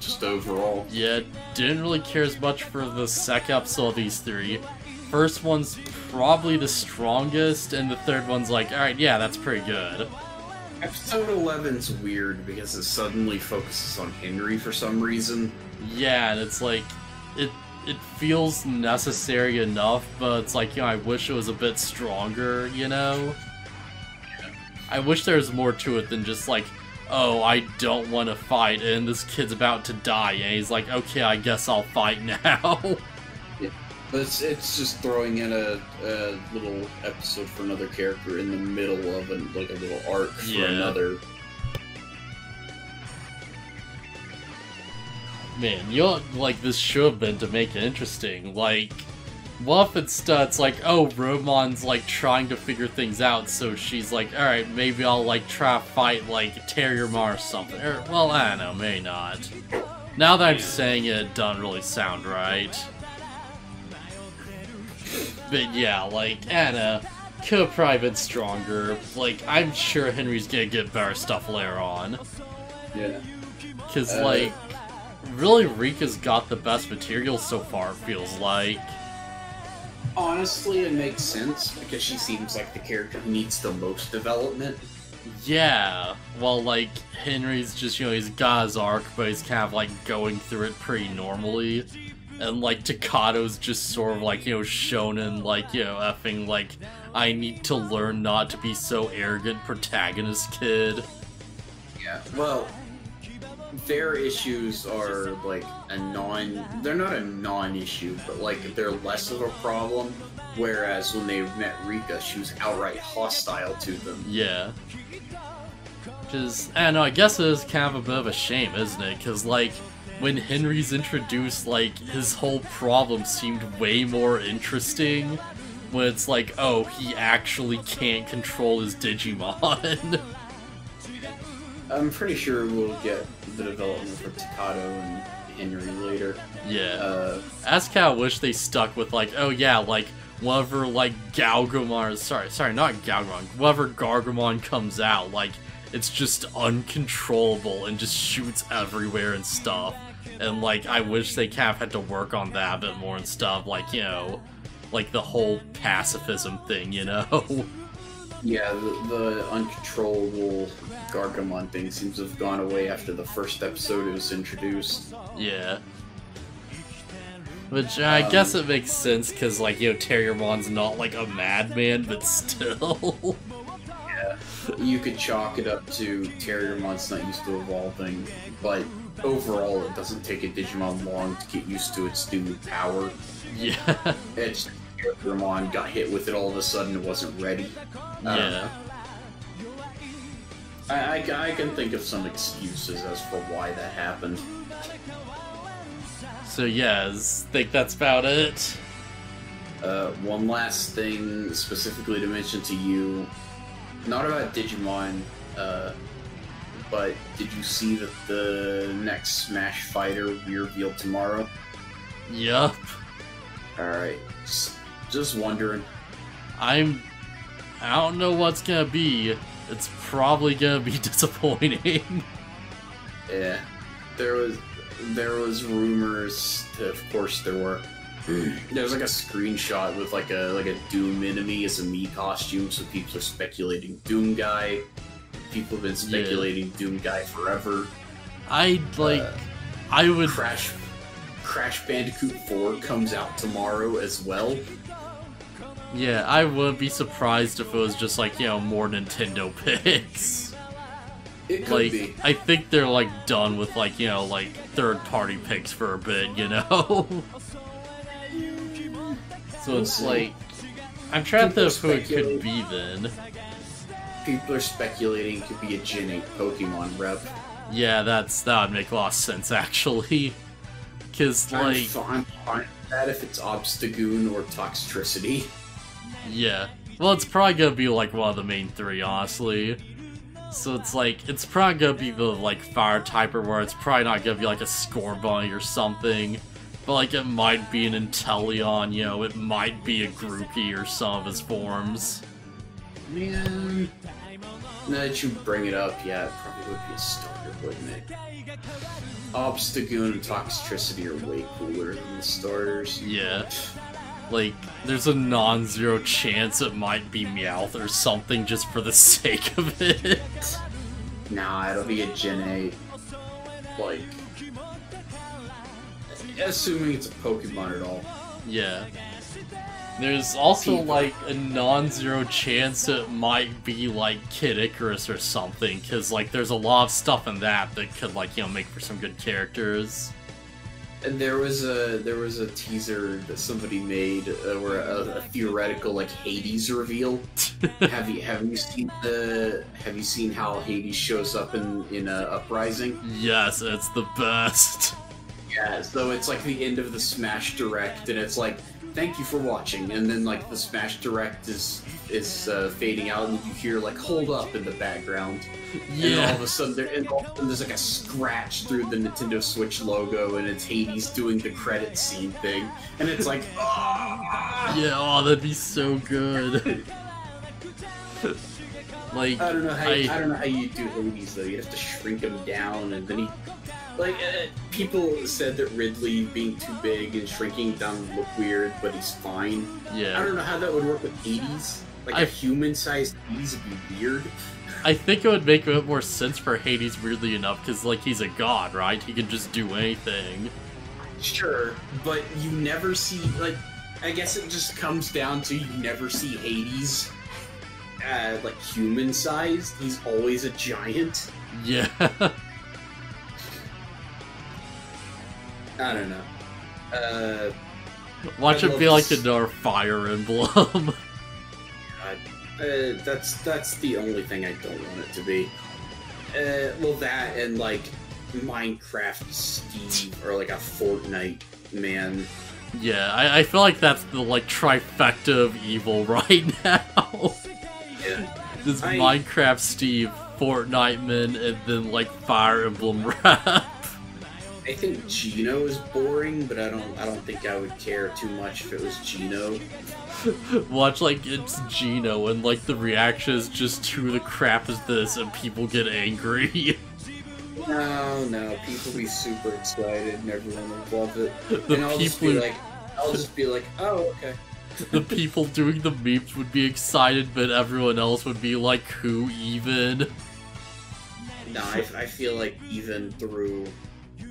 Just overall. Yeah, didn't really care as much for the second episode of these three. First one's probably the strongest, and the third one's like, alright, yeah, that's pretty good. Episode eleven's weird because it suddenly focuses on Henry for some reason. Yeah, and it's like, it it feels necessary enough, but it's like, you know, I wish it was a bit stronger, you know? I wish there was more to it than just like, oh, I don't want to fight, and this kid's about to die, and he's like, okay, I guess I'll fight now. Yeah. But it's, it's just throwing in a, a little episode for another character in the middle of an, like a little arc for yeah. another. Man, you know, like, this should have been to make it interesting. Like, what if it's, uh, it's like, oh, Roman's, like, trying to figure things out, so she's like, alright, maybe I'll, like, try to fight, like, Terriermar or something. Or, well, I don't know, maybe not. Now that I'm saying it, it doesn't really sound right. But yeah, like, Anna could have probably been stronger. Like, I'm sure Henry's gonna get better stuff later on. Yeah. Cause, uh, like, really, Rika's got the best material so far, it feels like. Honestly, it makes sense, because she seems like the character who needs the most development. Yeah, well, like, Henry's just, you know, he's got his arc, but he's kind of, like, going through it pretty normally. And, like, Takato's just sort of, like, you know, shonen, like, you know, effing, like, I need to learn not to be so arrogant protagonist kid. Yeah, well, their issues are, like, a non... They're not a non-issue, but, like, they're less of a problem, whereas when they met Rika, she was outright hostile to them. Yeah. Just, I don't know, I guess it is kind of a bit of a shame, isn't it? Because, like, when Henry's introduced, like, his whole problem seemed way more interesting, when it's like, oh, he actually can't control his Digimon. I'm pretty sure we'll get the development for Takato and Henry later. Yeah. Uh, I just kind of wish they stuck with, like, oh yeah, like, whatever, like, Galgomon, sorry, sorry, not Galgomon, whatever Gargomon comes out, like, it's just uncontrollable and just shoots everywhere and stuff. And, like, I wish they kind of had to work on that a bit more and stuff, like, you know, like the whole pacifism thing, you know? Yeah, the, the uncontrollable Gargamon thing seems to have gone away after the first episode it was introduced. Yeah. Which I um, guess it makes sense, because, like, you know, Terriermon's not, like, a madman, but still. Yeah. You could chalk it up to Terriermon's not used to evolving, but overall it doesn't take a Digimon long to get used to its new power. Yeah. It's... Roman got hit with it all of a sudden and wasn't ready. I yeah. I, I, I can think of some excuses as for why that happened. So yeah, I think that's about it. Uh, one last thing specifically to mention to you, not about Digimon, uh, but did you see that the next Smash Fighter will be revealed tomorrow? Yup. Alright. Just wondering. I'm... I don't know what's gonna be. It's probably gonna be disappointing. Yeah. There was... There was rumors... To, of course there were. There was like a screenshot with like a like a Doom enemy as a Mii costume, so people are speculating Doom Guy. People have been speculating yeah. Doom Guy forever. I'd like... Uh, I would... Crash... Crash Bandicoot four comes out tomorrow as well. Yeah, I would be surprised if it was just like, you know, more Nintendo picks. It could like, be. I think they're like done with like, you know, like third-party picks for a bit, you know. So it's like I'm trying to think who it could be then. People are speculating it could be a Gen eight Pokemon rep. Yeah, that's that would make a lot of sense actually. Cause like I'm fine with that if it's Obstagoon or Toxtricity. Yeah. Well, it's probably gonna be like one of the main three, honestly. So it's like, it's probably gonna be the like fire type or where it's probably not gonna be like a Scorbunny or something. But like it might be an Inteleon, you know, it might be a Grookey or some of his forms. Man, now that you bring it up, yeah, it probably would be a starter, wouldn't it? Obstagoon and Toxtricity are way cooler than the starters. Yeah. Like, there's a non-zero chance it might be Meowth or something just for the sake of it. Nah, it'll be a Gen eight. Like, assuming it's a Pokemon at all. Yeah. There's also, People. like, a non-zero chance it might be, like, Kid Icarus or something, because, like, there's a lot of stuff in that that could, like, you know, make for some good characters. And there was a there was a teaser that somebody made, uh, where a, a theoretical like Hades reveal. have you have you seen the Have you seen how Hades shows up in in uh, Uprising? Yes, it's the best. Yeah, so it's like the end of the Smash Direct, and it's like, thank you for watching, and then like the Smash Direct is is uh, fading out, and you hear like "Hold up" in the background. Yeah. And all of a sudden, there, and all of a sudden there's like a scratch through the Nintendo Switch logo, and it's Hades doing the credit scene thing, and it's like, ah! Yeah, oh, that'd be so good. Like, I don't know how I... You, I don't know how you do Hades though. You have to shrink him down, and then he. Like, uh, people said that Ridley being too big and shrinking down would look weird, but he's fine. Yeah. I don't know how that would work with Hades. Like, I, a human-sized Hades would be weird. I think it would make a bit more sense for Hades, weirdly enough, because, like, he's a god, right? He can just do anything. Sure, but you never see, like, I guess it just comes down to you never see Hades, uh, like, human-sized. He's always a giant. Yeah. I don't know. Uh, Watch it be like another Fire Emblem. God, uh, that's that's the only thing I don't want it to be. Uh, well, that and like Minecraft Steve or like a Fortnite man. Yeah, I, I feel like that's the like trifecta of evil right now. Yeah. This I... Minecraft Steve, Fortnite man, and then like Fire Emblem rap. I think Gino is boring, but I don't. I don't think I would care too much if it was Gino. Watch like it's Gino, and like the reaction is just who the crap is this, and people get angry. No, no, people be super excited, and everyone will love it. The and I'll people just be like, I'll just be like, oh, okay. The people doing the memes would be excited, but everyone else would be like, who even? No, I, I feel like even through.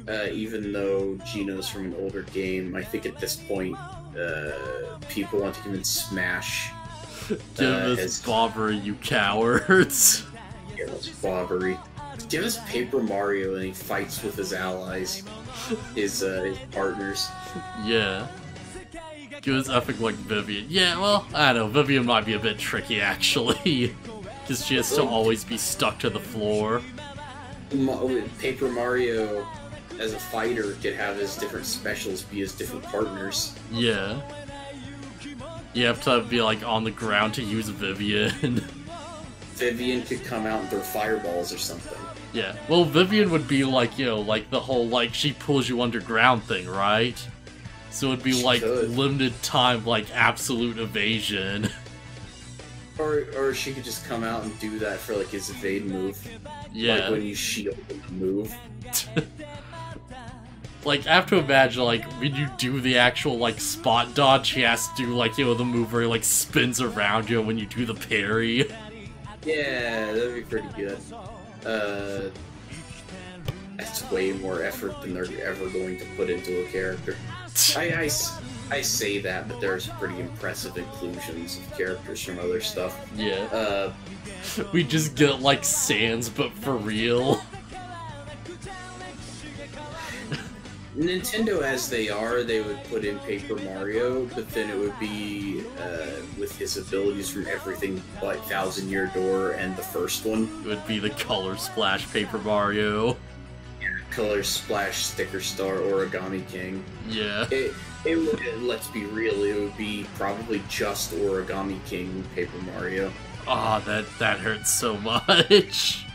Uh, even though Gino's from an older game, I think at this point, uh, people want to give him Smash. Give uh, us Bobbery, you cowards! Give us Bobbery. Give us Paper Mario and he fights with his allies, his, uh, his partners. Yeah. Give us epic like Vivian. Yeah, well, I don't know, Vivian might be a bit tricky, actually. Because she has to always be stuck to the floor. Paper Mario... as a fighter could have his different specials be his different partners. Yeah. You have to be like on the ground to use Vivian. Vivian could come out and throw fireballs or something. Yeah. Well, Vivian would be like, you know, like the whole like she pulls you underground thing, right? So it'd be she like could. limited time, like absolute evasion. Or, or she could just come out and do that for like his evade move. Yeah. Like when you shield move. Like, I have to imagine, like, when you do the actual, like, spot dodge, he has to do, like, you know, the move where he, like, spins around you when you do the parry. Yeah, that'd be pretty good. Uh, that's way more effort than they're ever going to put into a character. I, I, I say that, but there's pretty impressive inclusions of characters from other stuff. Yeah. Uh, we just get, like, Sans, but for real. Nintendo, as they are, they would put in Paper Mario, but then it would be uh, with his abilities from everything but Thousand Year Door and the first one. It would be the Color Splash Paper Mario. Yeah, Color Splash Sticker Star Origami King. Yeah. It, it would, let's be real, it would be probably just Origami King Paper Mario. Ah, oh, that, that hurts so much.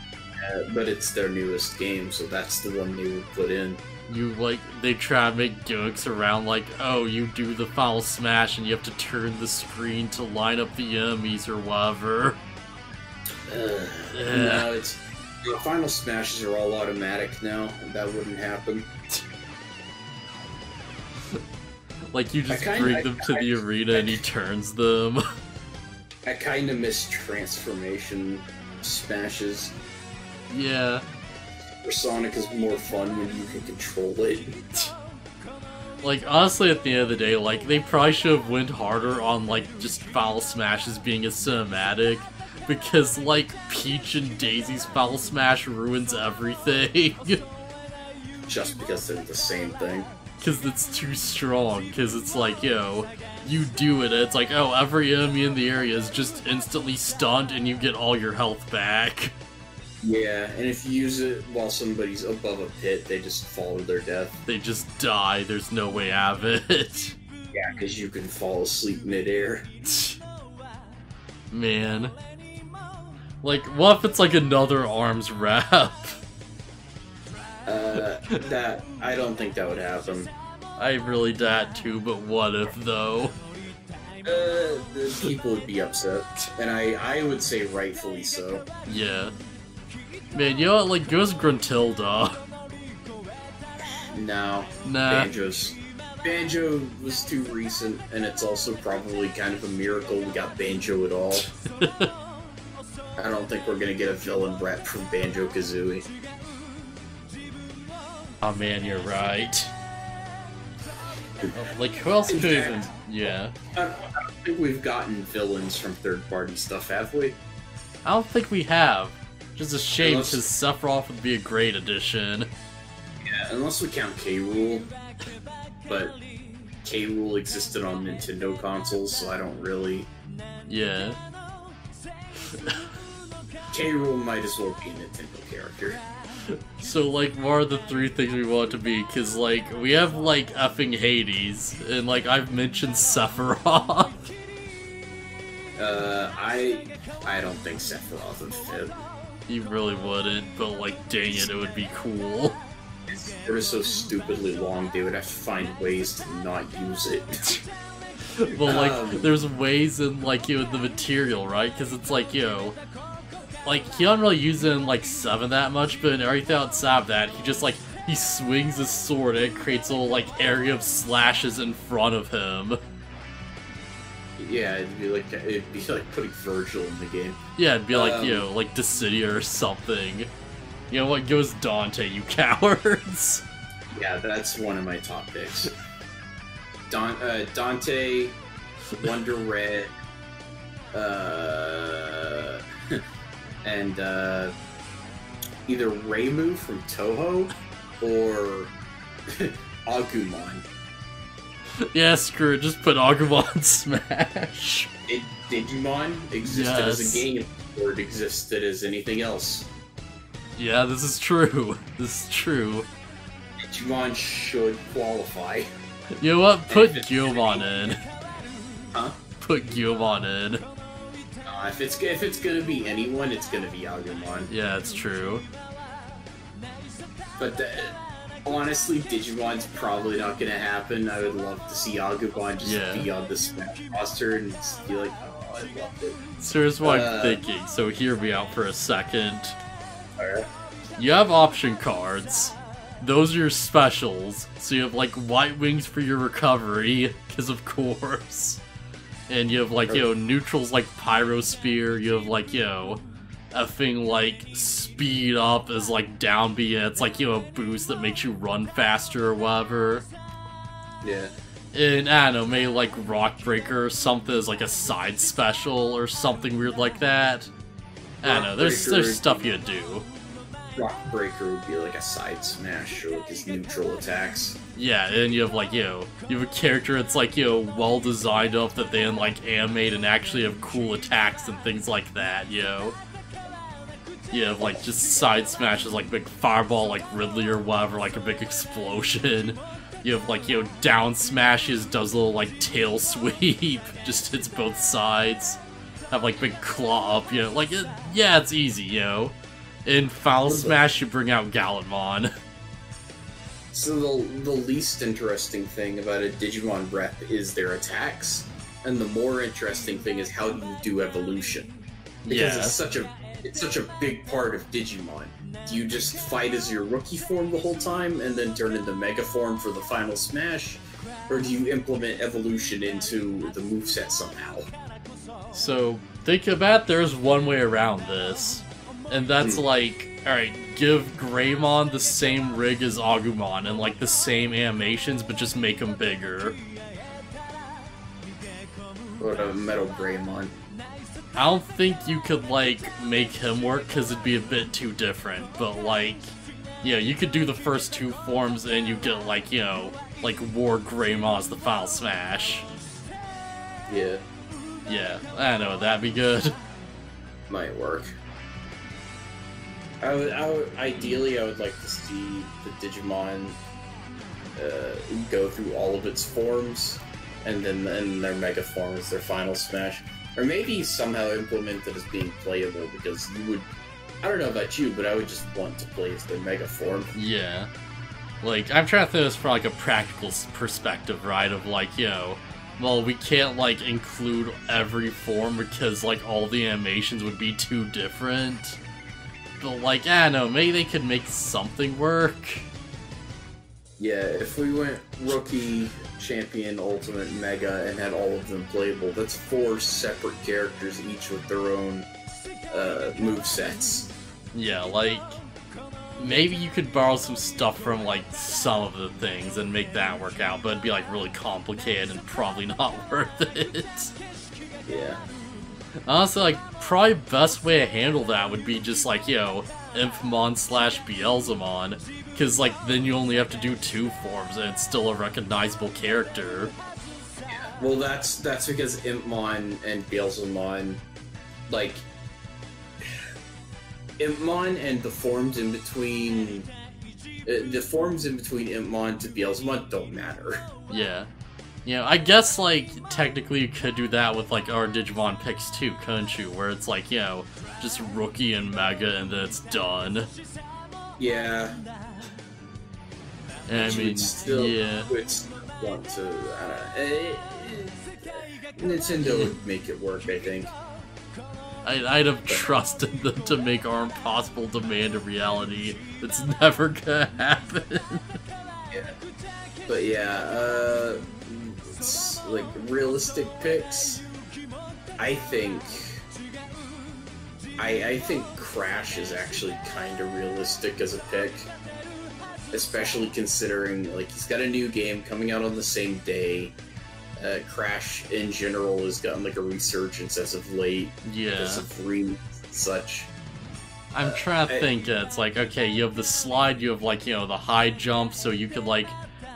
Uh, but it's their newest game, so that's the one they would put in. You, like, they try to make jokes around, like, oh, you do the final smash and you have to turn the screen to line up the enemies or whatever. Uh, yeah. No, it's... The final smashes are all automatic now, and that wouldn't happen. Like, you just kinda, bring them I, to I, the I, arena I, and he turns them. I kinda miss transformation smashes. Yeah. Sonic is more fun when you can control it. Like, honestly, at the end of the day, like, they probably should have went harder on, like, just Foul Smash's being a cinematic, because, like, Peach and Daisy's Foul Smash ruins everything. Just because they're the same thing. Because it's too strong, because it's like, yo, you do it, and it's like, oh, every enemy in the area is just instantly stunned and you get all your health back. Yeah, and if you use it while somebody's above a pit, they just fall to their death. They just die, there's no way out of it. Yeah, because you can fall asleep midair. Man. Like, what if it's like another arms wrap? Uh, that, I don't think that would happen. I really doubt too, but what if though? Uh, the people would be upset. And I, I would say rightfully so. Yeah. Man, you know what, like, goes Gruntilda. No. Nah. Banjo's. Banjo was too recent, and it's also probably kind of a miracle we got Banjo at all. I don't think we're gonna get a villain rep from Banjo-Kazooie. Oh man, you're right. Like, who else could even... Yeah. I don't, I don't think we've gotten villains from third-party stuff, have we? I don't think we have. Just a shame, because Sephiroth would be a great addition. Yeah, unless we count K. Rool. But K. Rool existed on Nintendo consoles, so I don't really... Yeah. K. Rool might as well be a Nintendo character. So, like, what are the three things we want to be? Because, like, we have, like, effing Hades, and, like, I've mentioned Sephiroth. Uh, I... I don't think Sephiroth would fit. You really wouldn't, but like, dang it, it would be cool. It was so stupidly long, they would have to find ways to not use it. But like, um, there's ways in like, you know, the material, right? Because it's like, you know, like, he don't really use it in like seven that much, but in everything outside of that, he just like, he swings his sword and it creates a little like, area of slashes in front of him. Yeah, it'd be like it'd be like putting Virgil in the game. Yeah, it'd be like um, you know, like Dissidia or something. You know what? It was Dante, you cowards. Yeah, that's one of my top picks. Don uh, Dante, Wonder Red, uh, and uh, either Reimu from Toho or Agumon. Yeah, screw it. Just put Agumon Smash. It, Digimon existed yes. as a game, or it existed as anything else. Yeah, this is true. This is true. Digimon should qualify. You know what? Put Guilmon in. Huh? Put Guilmon in. Uh, if it's if it's gonna be anyone, it's gonna be Agumon. Yeah, it's true. But the... Honestly, Digimon's probably not gonna happen. I would love to see Agumon just yeah. be on the Smash roster and just be like, oh, I loved it. So here's what uh, I'm thinking, so hear me out for a second. Alright. You have option cards. Those are your specials. So you have, like, White Wings for your recovery, because of course. And you have, like, you know, neutrals like Pyro Spear. You have, like, you know... a thing like speed up is like down B, it's like, you know, a boost that makes you run faster or whatever. Yeah. in anime, like Rockbreaker or something, is like a side special or something weird like that. I don't know, there's, there's stuff you do. Rockbreaker would be like a side smash or like his neutral attacks. Yeah, and you have like, you know, you have a character that's like, you know, well designed up that they then like animate and actually have cool attacks and things like that, you know. You have like just side smashes like big fireball like Ridley or whatever, like a big explosion. You have like, you know, down smashes, does a little like tail sweep, just hits both sides. Have like big claw up, you know, like, it, yeah, it's easy, you know. In Foul Smash, you bring out Galgomon. So the, the least interesting thing about a Digimon rep is their attacks, and the more interesting thing is how you do evolution. Because yeah. it's such a it's such a big part of Digimon. Do you just fight as your rookie form the whole time, and then turn into Mega Form for the final smash, or do you implement evolution into the moveset somehow? So, think about there's one way around this. And that's like, alright, give Greymon the same rig as Agumon, and like the same animations, but just make them bigger. What a metal Greymon. I don't think you could like, make him work, because it'd be a bit too different, but like, yeah, you could do the first two forms and you get like, you know, like War Greymon as the Foul Smash. Yeah. Yeah, I know, that'd be good. Might work. I would, I would, ideally, I would like to see the Digimon uh, go through all of its forms, and then and their Mega Form is their final smash. Or maybe somehow implement it as being playable, because you would... I don't know about you, but I would just want to play as their Mega Form. Yeah. Like, I'm trying to think of this from, like, a practical perspective, right? Of, like, you know, well, we can't, like, include every form because, like, all the animations would be too different. But like, I don't know, maybe they could make something work. Yeah, if we went Rookie, Champion, Ultimate, Mega, and had all of them playable, that's four separate characters, each with their own uh, movesets. Yeah, like, maybe you could borrow some stuff from, like, some of the things and make that work out, but it'd be, like, really complicated and probably not worth it. Yeah. Honestly, like, probably best way to handle that would be just, like, you know, Impmon slash Beelzemon. Because, like, then you only have to do two forms, and it's still a recognizable character. Well, that's that's because Impmon and Beelzemon, like... Impmon and the forms in between... Uh, the forms in between Impmon to Beelzemon don't matter. Yeah. You know, I guess, like, technically you could do that with, like, our Digimon picks too, couldn't you? Where it's, like, you know, just Rookie and Mega and then it's done. Yeah. And I mean, still, yeah. It's want to, I don't know. Nintendo would make it work, I think. I'd, I'd have trusted them to make our impossible demand a reality. It's never gonna happen. Yeah. But yeah, uh... like, realistic picks, I think, I, I think Crash is actually kind of realistic as a pick, especially considering, like, he's got a new game coming out on the same day. uh, Crash, in general, has gotten, like, a resurgence as of late, yeah. as of re- such. I'm trying uh, to I, think, it's like, okay, you have the slide, you have, like, you know, the high jump, so you could, like,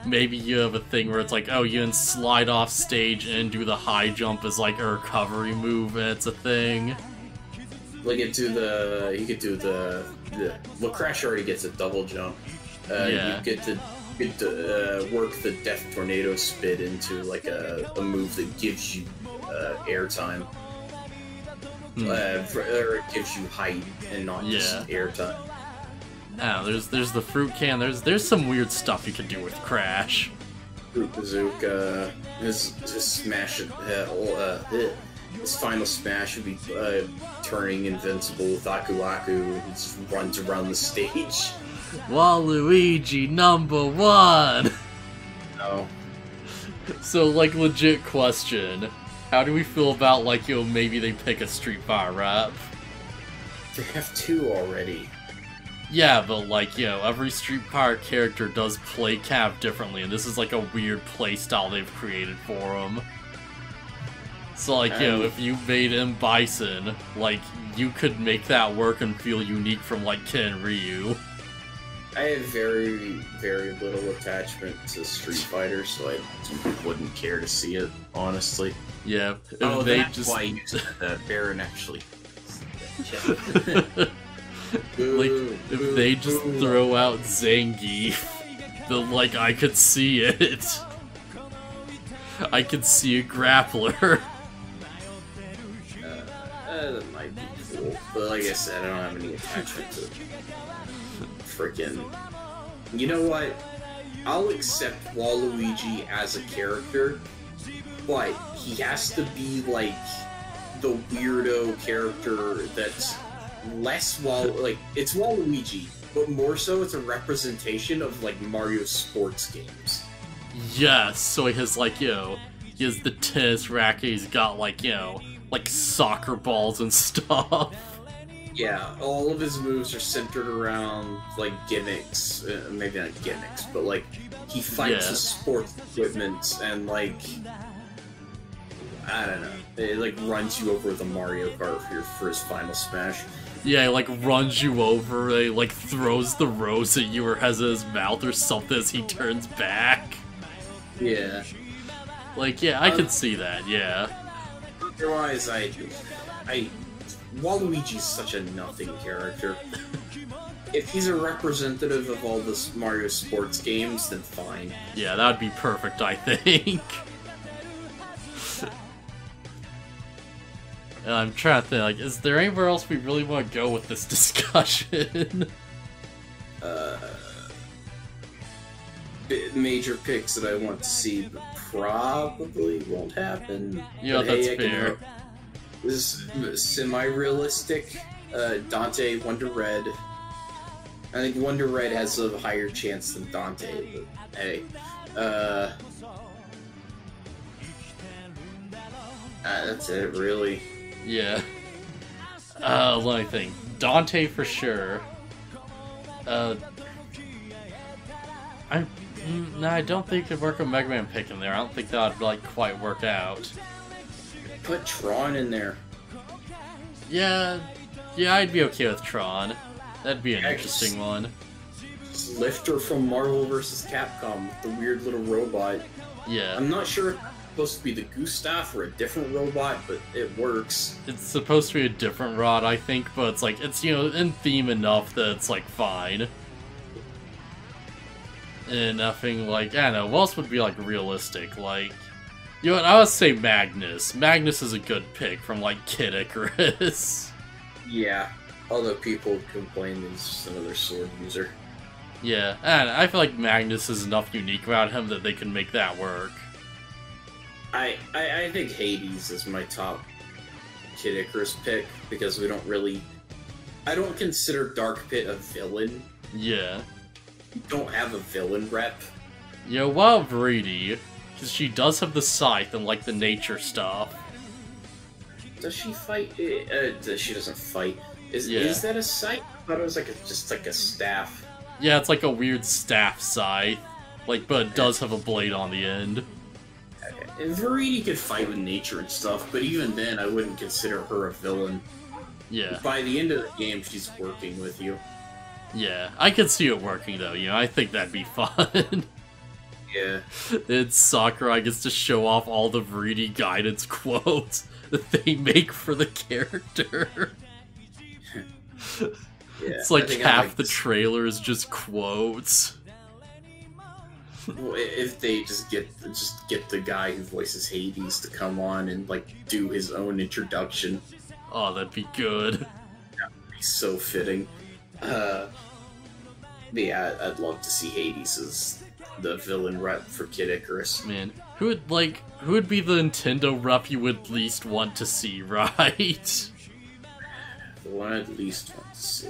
maybe you have a thing where it's like, oh, you can slide off stage and do the high jump as like a recovery move, and it's a thing. Like you do the, you could do the, the well, Crash already gets a double jump. Uh, yeah. You get to, you get to uh, work the Death Tornado Spit into like a, a move that gives you uh, air time, hmm. uh, for, or it gives you height and not yeah. just air time. Oh, there's there's the fruit can. There's there's some weird stuff you can do with Crash. Fruit bazooka. His his smash uh, uh, his final smash would be uh, turning invincible with Aku Aku. He just runs around the stage. Waluigi number one. Oh. So like legit question. How do we feel about like yo maybe they pick a Street Fighter rap? They have two already. Yeah, but like, you know, every Street Fighter character does play Cav differently, and this is like a weird playstyle they've created for him. So like, you know, if you made him Bison, like, you could make that work and feel unique from like Ken Ryu. I have very, very little attachment to Street Fighter, so I wouldn't care to see it, honestly. Yeah. Oh, they that's just... why you said that. Baron actually... Like, if they just throw out Zangief, then, like, I could see it. I could see a grappler. Uh, uh, that might be cool, but like I said, I don't have any attachment to it. Freaking, you know what? I'll accept Waluigi as a character, but he has to be like the weirdo character that's less Wal like it's Waluigi, but more so it's a representation of like Mario sports games. Yes, so he has like, you know, he has the tennis racket. He's got like, you know, like soccer balls and stuff. Yeah, all of his moves are centered around, like, gimmicks. Uh, maybe not gimmicks, but, like, he fights yeah. with sports equipment and, like, I don't know. It, like, runs you over with a Mario Kart for, your, for his final smash. Yeah, he, like, runs you over. He, like, throws the rose at you or has in his mouth or something as he turns back. Yeah. Like, yeah, I um, can see that, yeah. Otherwise, I... I... Waluigi's such a nothing character. If he's a representative of all this Mario sports games, then fine. Yeah, that would be perfect, I think. And I'm trying to think, like, is there anywhere else we really want to go with this discussion? Uh, major picks that I want to see but probably won't happen. Yeah, but that's hey, fair. This is semi-realistic. Uh, Dante, Wonder Red. I think Wonder Red has a higher chance than Dante, but hey. Uh, ah, that's it, really. Yeah. Uh, let me think. Dante for sure. Uh, I, no, I don't think it'd work with Mega Man pick in there. I don't think that would like quite work out. Put Tron in there. Yeah, yeah, I'd be okay with Tron. That'd be an yeah, interesting just, one. Just Lifter from Marvel versus. Capcom, with the weird little robot. Yeah. I'm not sure if it's supposed to be the Gustaf or a different robot, but it works. It's supposed to be a different rod, I think, but it's like, it's, you know, in theme enough that it's, like, fine. And nothing, like, I don't know, what else would be, like, realistic? Like... You know what, I would say Magnus. Magnus is a good pick from, like, Kid Icarus. Yeah, although people complain that he's just another sword user. Yeah, and I feel like Magnus is enough unique about him that they can make that work. I, I, I think Hades is my top Kid Icarus pick, because we don't really... I don't consider Dark Pit a villain. Yeah. We don't have a villain rep. Yo, wow, Brady. She does have the scythe and like the nature stuff. Does she fight? Uh, she doesn't fight. Is yeah. is that a scythe? I thought it was like a, just like a staff. Yeah, it's like a weird staff scythe, like, but it does have a blade on the end. And Verity could fight with nature and stuff, but even then, I wouldn't consider her a villain. Yeah. By the end of the game, she's working with you. Yeah, I could see it working though. You know, I think that'd be fun. Yeah. It's Sakurai gets to show off all the Verity guidance quotes that they make for the character. Yeah, it's like half like the trailer is just quotes. Well, if they just get just get the guy who voices Hades to come on and like do his own introduction. Oh, that'd be good. That would be so fitting. Uh, yeah, I'd love to see Hades as the villain rep for Kid Icarus. Man, who would, like, who would be the Nintendo rep you would least want to see, right? The one I'd least want to see...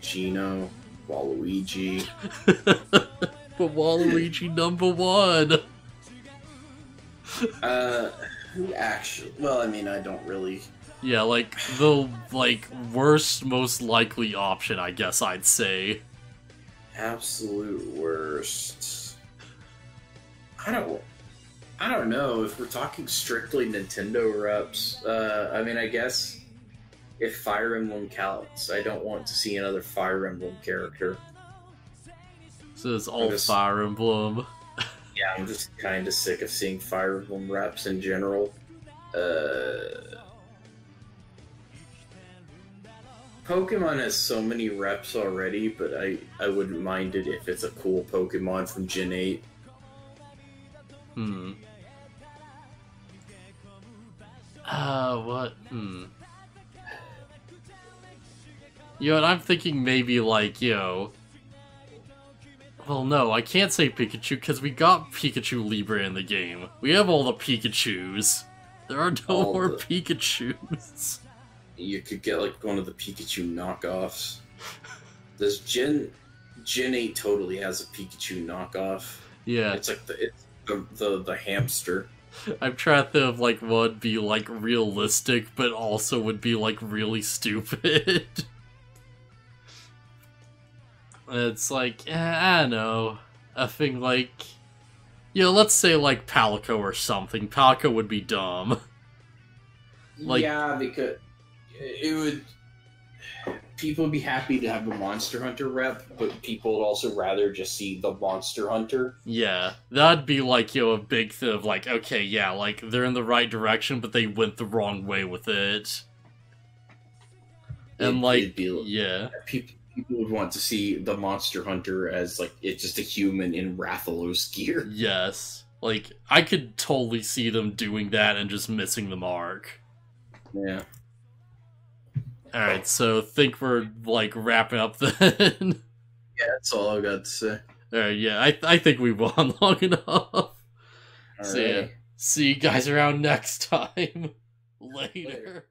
Gino, Waluigi... But Waluigi number one! Uh, who actually... Well, I mean, I don't really... Yeah, like, the, like, worst, most likely option, I guess I'd say. Absolute worst. I don't... I don't know if we're talking strictly Nintendo reps. Uh, I mean, I guess if Fire Emblem counts, I don't want to see another Fire Emblem character. So it's all just, Fire Emblem. Yeah, I'm just kind of sick of seeing Fire Emblem reps in general. Uh... Pokemon has so many reps already, but I, I wouldn't mind it if it's a cool Pokemon from Gen eight. Hmm. Ah, uh, what? Hmm. You know, and I'm thinking maybe like, you know... Well, no, I can't say Pikachu, because we got Pikachu Libre in the game. We have all the Pikachus. There are no all more the... Pikachus. You could get, like, one of the Pikachu knockoffs. Does Gen... Gen eight totally has a Pikachu knockoff. Yeah. It's like the... It's the, the, the hamster. I'm trying to think of, like, what would be, like, realistic, but also would be, like, really stupid. It's like, eh, I don't know. A thing like... You know, let's say, like, Palico or something. Palico would be dumb. Like, yeah, because... It would... People would be happy to have the Monster Hunter rep, but people would also rather just see the Monster Hunter. Yeah, that'd be like, you know, a big thing of like, okay, yeah, like, they're in the right direction, but they went the wrong way with it. And, it, like, be, yeah. People, people would want to see the Monster Hunter as, like, it's just a human in Rathalos gear. Yes. Like, I could totally see them doing that and just missing the mark. Yeah. Alright, so think we're, like, wrapping up then. Yeah, that's all I got to say. Alright, yeah, I, th I think we won long enough. All so, right. Yeah, see you guys around next time. Later. Later.